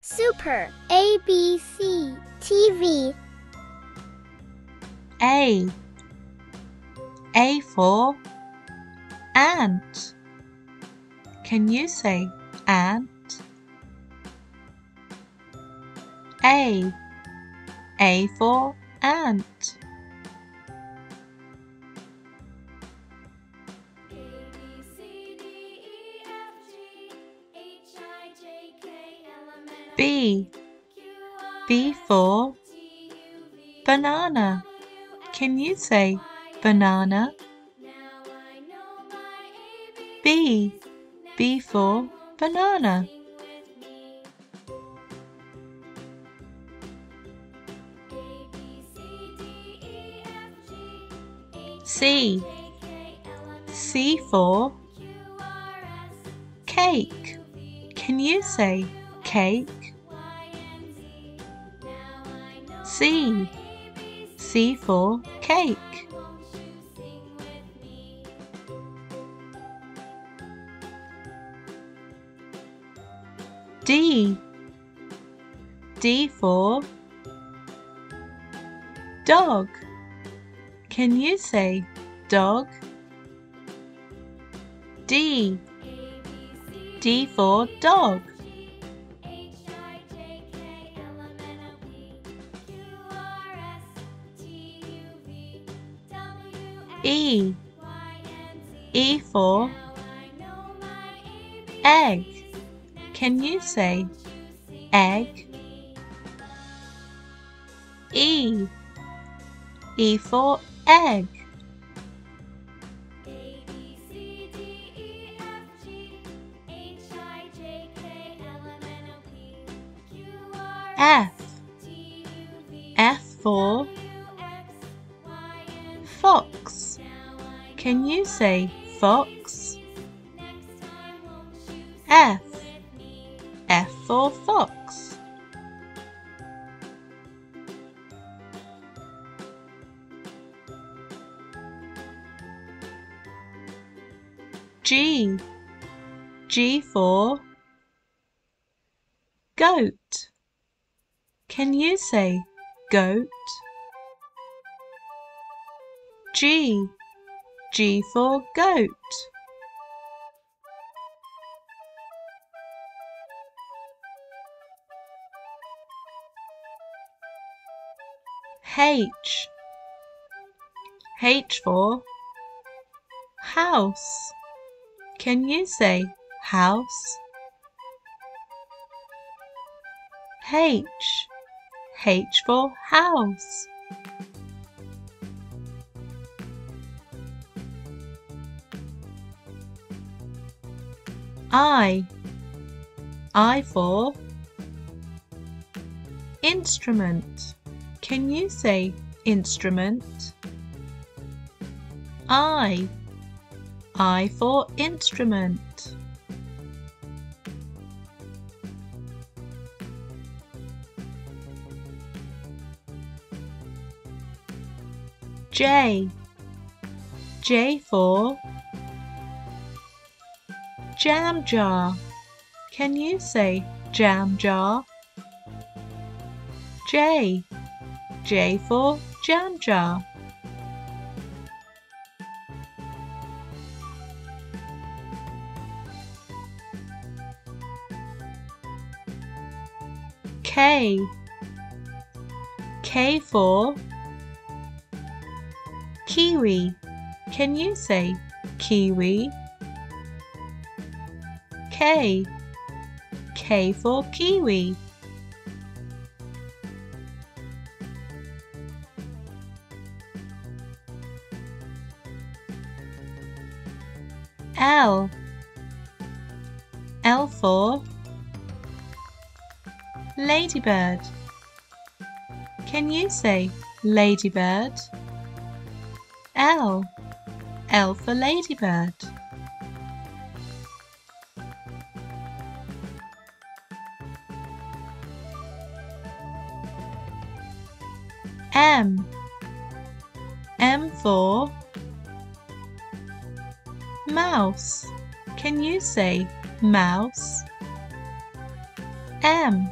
Super ABC TV. A for ant. Can you say ant? A for ant. B for banana. Can you say banana? B for banana. C for cake. Can you say cake? C for cake. D for dog. Can you say dog? D for dog. E for egg. Can you say egg? E for egg. F for fox. Can you say fox? F for fox. G for goat. Can you say goat? G for goat. H for house. Can you say house? H for house. I for instrument. Can you say instrument? I for instrument. J for jam jar. Can you say jam jar? J for jam jar. K for kiwi. Can you say kiwi? K for kiwi. L for ladybird. Can you say ladybird? L for ladybird. M for mouse. Can you say mouse? M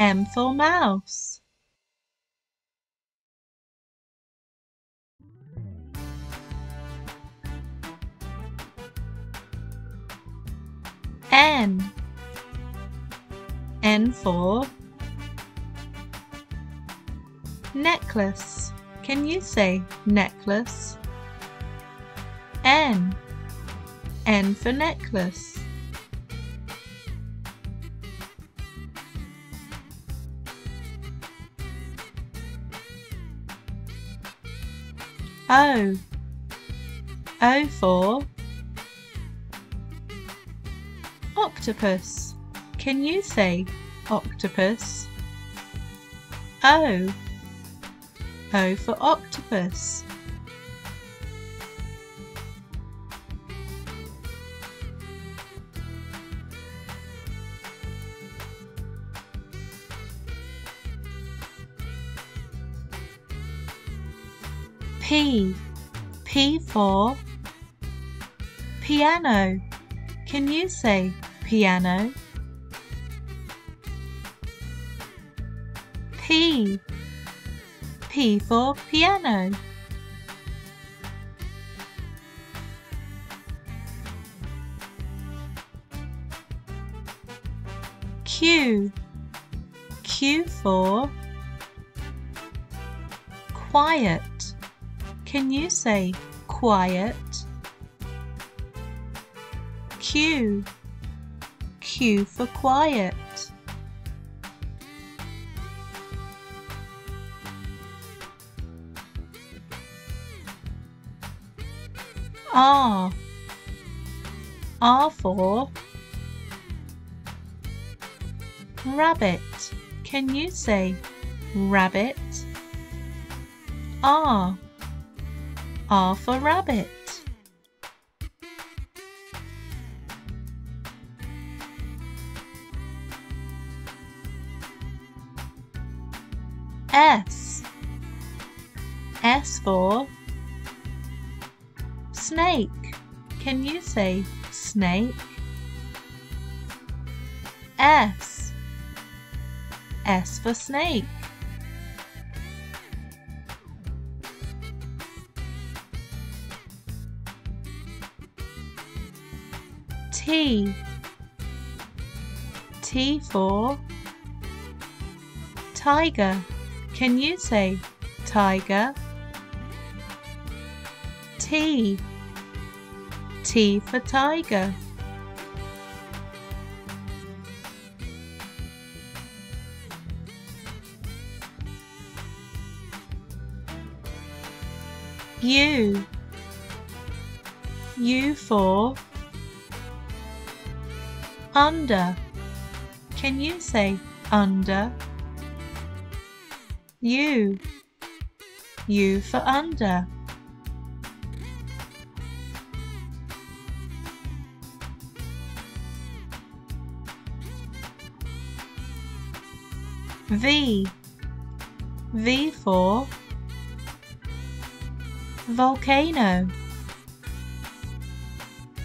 M for mouse. N for necklace. Can you say necklace? N for necklace. O for octopus. Can you say octopus? O for octopus. P for piano. Can you say piano? P for piano. Q for quiet. Can you say quiet? Q for quiet. R for rabbit. Can you say rabbit? R for rabbit. S for snake. Can you say snake? S for snake. T for tiger. Can you say tiger? T for tiger. U for under. Can you say under? U for under. V for volcano.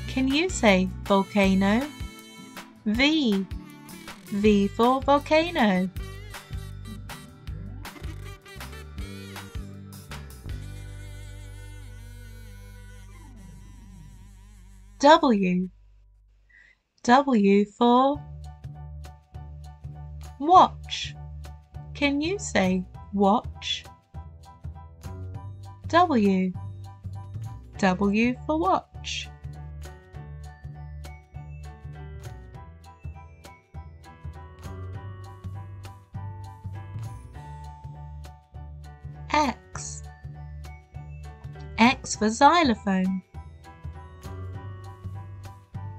Can you say volcano? V for volcano. W for watch. Can you say watch? W for watch. X for xylophone.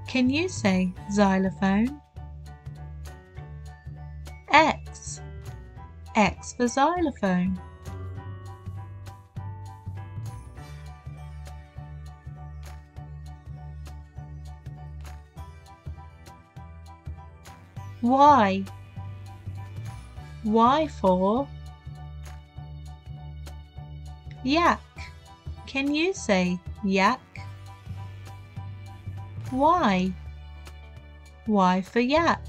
Can you say xylophone? X for xylophone. Y for yak. Can you say yak? Y for yak.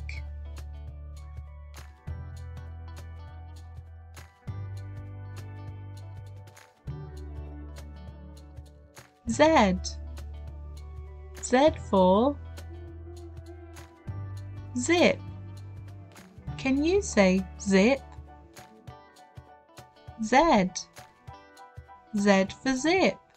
Z. Z for zip. Can you say zip? Z. Z for zip.